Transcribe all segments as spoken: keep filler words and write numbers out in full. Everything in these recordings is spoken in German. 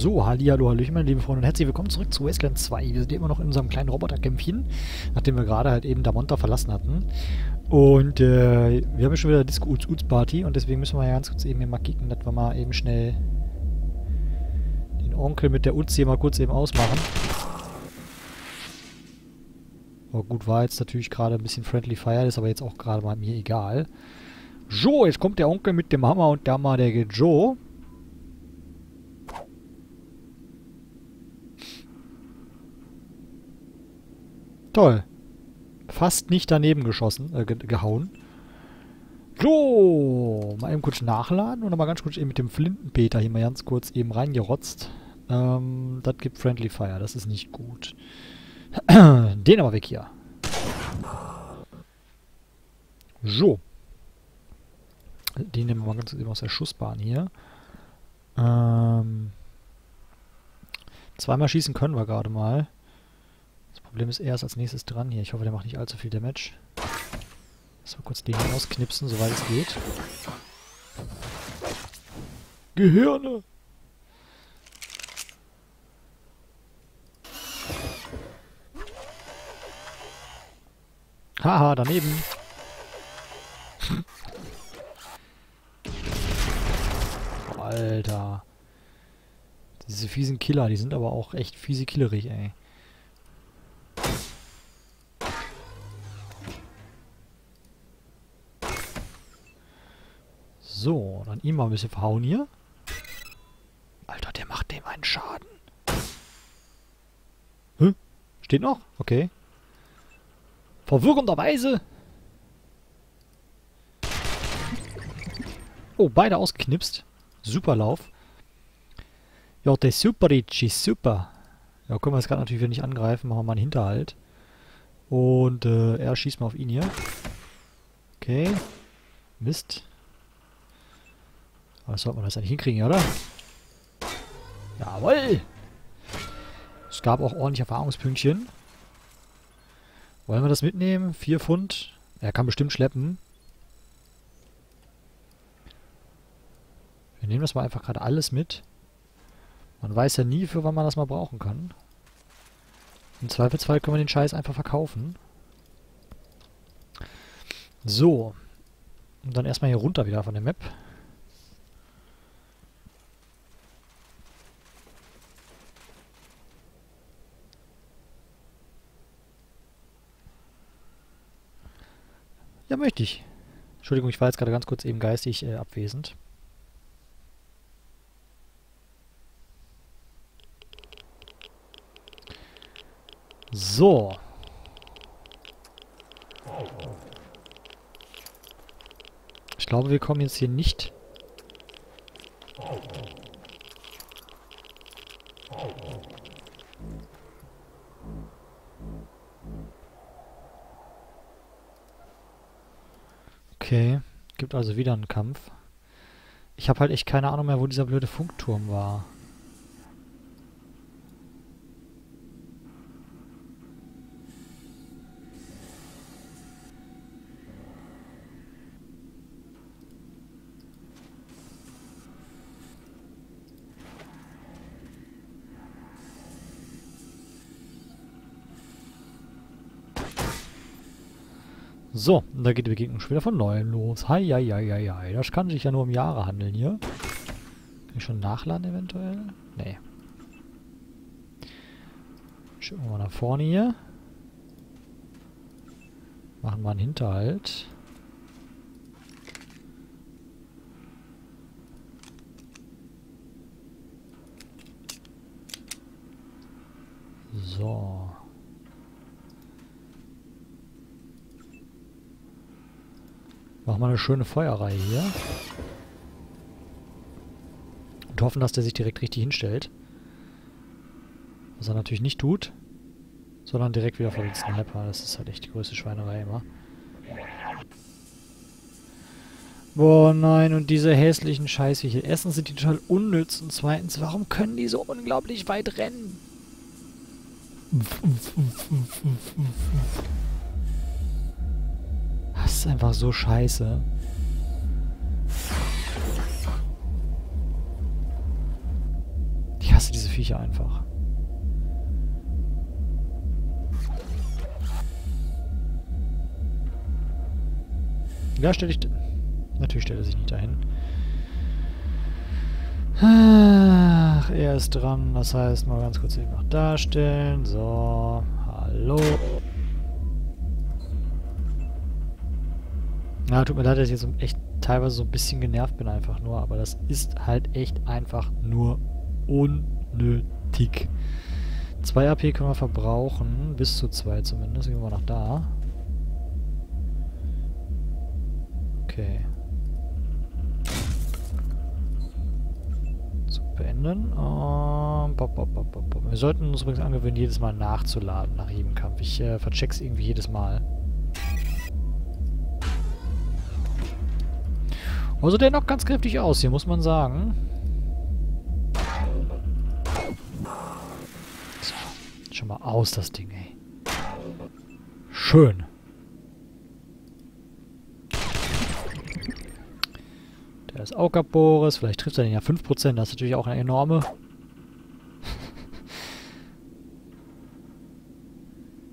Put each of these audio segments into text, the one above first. So, hallihallo, hallöchen, meine lieben Freunde und herzlich willkommen zurück zu Wasteland zwei. Wir sind immer noch in unserem kleinen Roboterkämpfchen, nachdem wir gerade halt eben Damonta verlassen hatten. Und äh, wir haben ja schon wieder Disco-Uts-Uts-Party und deswegen müssen wir ja ganz kurz eben hier mal kicken, dass wir mal eben schnell den Onkel mit der Uts hier mal kurz eben ausmachen. Oh gut, war jetzt natürlich gerade ein bisschen Friendly Fire, ist aber jetzt auch gerade mal mir egal. So, jetzt kommt der Onkel mit dem Hammer und da mal der Joe. Toll. Fast nicht daneben geschossen, äh, ge gehauen. So, mal eben kurz nachladen und nochmal ganz kurz eben mit dem Flintenpeter hier mal ganz kurz eben reingerotzt. Ähm, das gibt Friendly Fire, das ist nicht gut. Den aber weg hier. So. Den nehmen wir mal ganz kurz eben aus der Schussbahn hier. Ähm, zweimal schießen können wir gerade mal. Problem ist, er ist als nächstes dran hier. Ich hoffe, der macht nicht allzu viel Damage. Lass mal kurz den hier ausknipsen, soweit es geht. Gehirne! Haha, daneben! Alter! Diese fiesen Killer, die sind aber auch echt fiese killerig, ey. So, dann ihn mal ein bisschen verhauen hier. Alter, der macht dem einen Schaden. Hä? Steht noch? Okay. Verwirrenderweise. Oh, beide ausgeknipst. Super Lauf. Ja, der Super-Ricci ist super. Ja, können wir jetzt gerade natürlich wieder nicht angreifen. Machen wir mal einen Hinterhalt. Und äh, er schießt mal auf ihn hier. Okay. Mist. Das sollte man das eigentlich hinkriegen, oder? Jawohl! Es gab auch ordentlich Erfahrungspünktchen. Wollen wir das mitnehmen? vier Pfund. Er kann bestimmt schleppen. Wir nehmen das mal einfach gerade alles mit. Man weiß ja nie, für wann man das mal brauchen kann. Im Zweifelsfall können wir den Scheiß einfach verkaufen. So. Und dann erstmal hier runter wieder von der Map. Ja, möchte ich. Entschuldigung, ich war jetzt gerade ganz kurz eben geistig äh, abwesend. So. Ich glaube, wir kommen jetzt hier nicht... Okay, gibt also wieder einen Kampf. Ich habe halt echt keine Ahnung mehr, wo dieser blöde Funkturm war. So, und da geht die Begegnung schon wieder von neuem los. Hei, hei, hei, hei, hei. Das kann sich ja nur um Jahre handeln hier. Kann ich schon nachladen eventuell? Nee. Schicken wir mal nach vorne hier. Machen wir einen Hinterhalt. So. Machen wir eine schöne Feuerreihe hier. Und hoffen, dass der sich direkt richtig hinstellt. Was er natürlich nicht tut. Sondern direkt wieder vor den Sniper. Das ist halt echt die größte Schweinerei immer. Boah, nein. Und diese hässlichen Scheißviecher. Erstens sind die total unnütz. Und zweitens, warum können die so unglaublich weit rennen? Das ist einfach so scheiße. Ich hasse hasse diese Viecher einfach. Ja, stelle ich... Natürlich stellt er sich nicht dahin. Ach, er ist dran. Das heißt, mal ganz kurz eben noch darstellen. So, hallo. Ja, tut mir leid, dass ich jetzt echt teilweise so ein bisschen genervt bin einfach nur. Aber das ist halt echt einfach nur unnötig. zwei A P können wir verbrauchen. Bis zu zwei zumindest. Gehen wir mal nach da. Okay. So, beenden. Um, bop, bop, bop, bop. Wir sollten uns übrigens angewöhnen, jedes Mal nachzuladen nach jedem Kampf. Ich äh, vercheck's irgendwie jedes Mal. Also der noch ganz kräftig aus hier, muss man sagen. So, schon mal aus das Ding, ey. Schön. Der ist auch Boris. Vielleicht trifft er den ja fünf Prozent. Das ist natürlich auch eine enorme...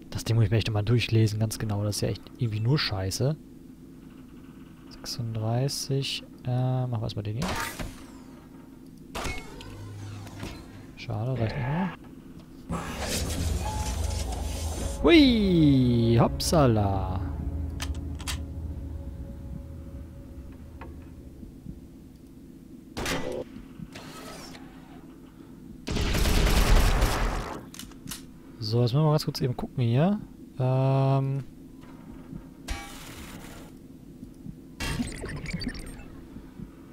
Das Ding muss ich mir echt mal durchlesen, ganz genau. Das ist ja echt irgendwie nur Scheiße. sechsunddreißig. Äh, machen wir erstmal den hier. Schade, reicht nicht mehr. Hui! Hopsala! So, jetzt müssen wir mal ganz kurz eben gucken hier. Ähm...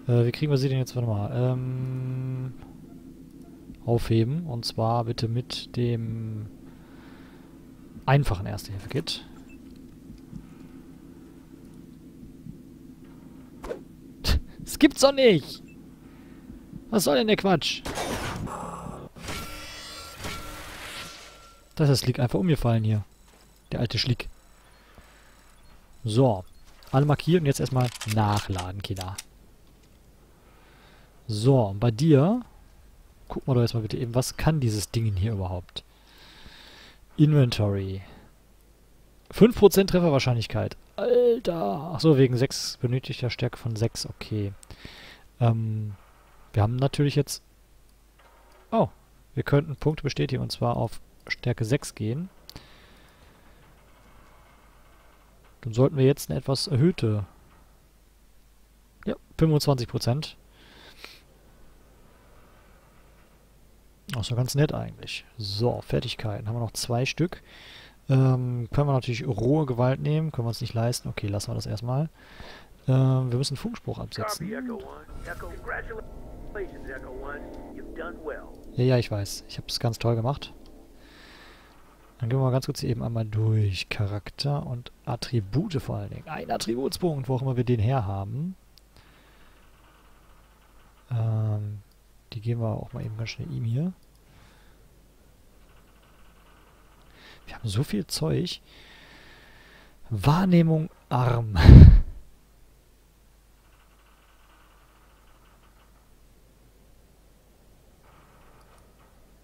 Äh, wie kriegen wir sie denn jetzt? Warte mal. Ähm, aufheben. Und zwar bitte mit dem einfachen Erste-Hilfe-Kit. Das gibt's doch nicht! Was soll denn der Quatsch? Das ist Schlick einfach umgefallen hier. Der alte Schlick. So. Alle markieren und jetzt erstmal nachladen, Kinder. So, und bei dir, guck mal doch erstmal bitte eben, was kann dieses Ding hier überhaupt? Inventory. fünf Prozent Trefferwahrscheinlichkeit. Alter. Achso, wegen sechs benötigter Stärke von sechs, okay. Ähm, wir haben natürlich jetzt... Oh, wir könnten Punkte bestätigen und zwar auf Stärke sechs gehen. Dann sollten wir jetzt eine etwas erhöhte... Ja, fünfundzwanzig Prozent. Auch so ganz nett eigentlich. So, Fertigkeiten. Haben wir noch zwei Stück. Ähm, können wir natürlich rohe Gewalt nehmen. Können wir uns nicht leisten. Okay, lassen wir das erstmal. Ähm, wir müssen Funkspruch absetzen. Ja, ja, ich weiß. Ich habe es ganz toll gemacht. Dann gehen wir mal ganz kurz hier eben einmal durch. Charakter und Attribute vor allen Dingen. Ein Attributspunkt, wo auch immer wir den her haben. Ähm... Die geben wir auch mal eben ganz schnell ihm hier. Wir haben so viel Zeug. Wahrnehmung arm.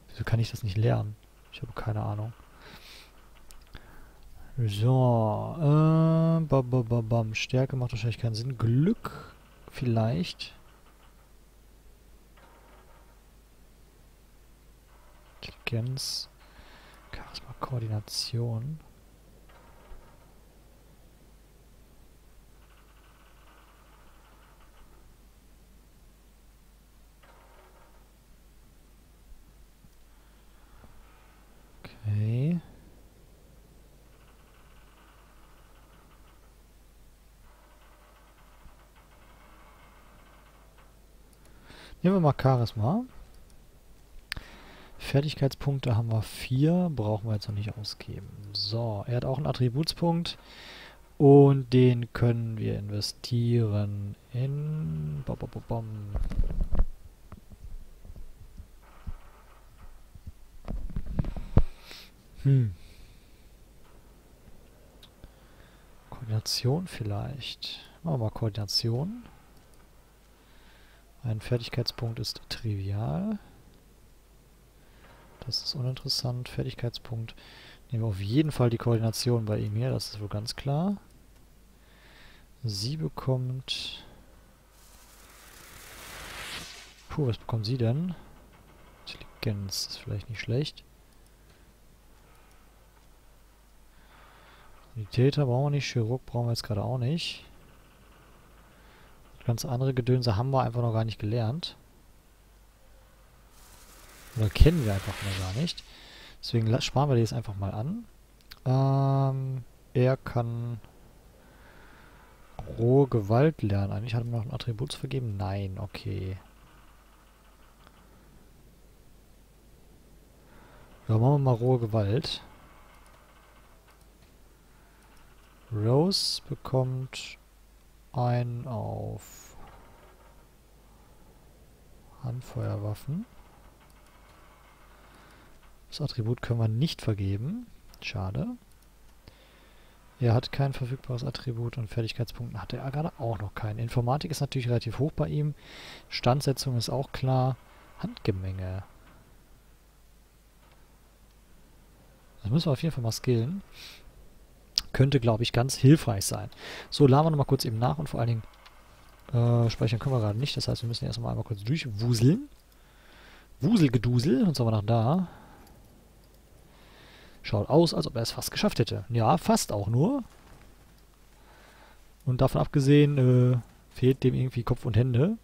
Wieso kann ich das nicht lernen? Ich habe keine Ahnung. So. Äh, bam, bam, bam, bam. Stärke macht wahrscheinlich keinen Sinn. Glück vielleicht. Intelligenz, Charisma, Koordination. Okay. Nehmen wir mal Charisma. Fertigkeitspunkte haben wir vier, brauchen wir jetzt noch nicht ausgeben. So, er hat auch einen Attributspunkt und den können wir investieren in... Bom, bom, bom. Hm. Koordination vielleicht. Machen wir mal Koordination. Ein Fertigkeitspunkt ist trivial. das ist uninteressant. Fertigkeitspunkt. Nehmen wir auf jeden Fall die Koordination bei ihm hier, das ist wohl ganz klar. Sie bekommt... Puh, was bekommt sie denn? Intelligenz ist vielleicht nicht schlecht. Die Täter brauchen wir nicht, Chirurg brauchen wir jetzt gerade auch nicht. Ganz andere Gedönse haben wir einfach noch gar nicht gelernt. Oder kennen wir einfach noch gar nicht. Deswegen sparen wir die jetzt einfach mal an. Ähm, er kann rohe Gewalt lernen. Eigentlich hat er mir noch ein Attribut zu vergeben. Nein, okay. Ja, machen wir mal rohe Gewalt. Rose bekommt einen auf Handfeuerwaffen. Das Attribut können wir nicht vergeben. Schade. Er hat kein verfügbares Attribut und Fertigkeitspunkten hat er gerade auch noch keinen. Informatik ist natürlich relativ hoch bei ihm. Standsetzung ist auch klar. Handgemenge. Das müssen wir auf jeden Fall mal skillen. Könnte, glaube ich, ganz hilfreich sein. So, laden wir nochmal kurz eben nach und vor allen Dingen äh, speichern können wir gerade nicht. Das heißt, wir müssen erstmal einmal kurz durchwuseln. Wuselgedusel. Und zwar mal nach da. Schaut aus, als ob er es fast geschafft hätte. Ja, fast auch nur. Und davon abgesehen, äh, fehlt dem irgendwie Kopf und Hände.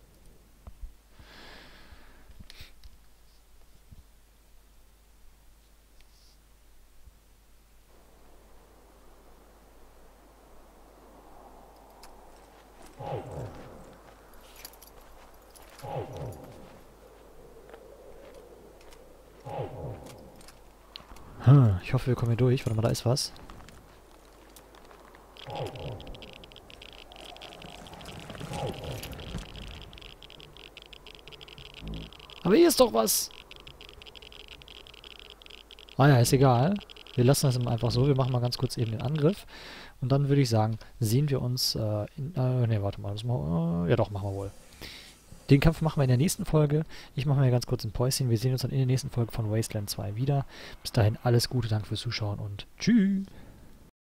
Ich hoffe, wir kommen hier durch. Warte mal, da ist was. Aber hier ist doch was! Ah ja, ist egal. Wir lassen das einfach so. Wir machen mal ganz kurz eben den Angriff. Und dann würde ich sagen, sehen wir uns... Äh, in, äh, ne, warte mal. Das machen wir, äh, ja doch, machen wir wohl. Den Kampf machen wir in der nächsten Folge. Ich mache mir ganz kurz ein Päuschen. Wir sehen uns dann in der nächsten Folge von Wasteland zwei wieder. Bis dahin alles Gute, danke fürs Zuschauen und tschüss.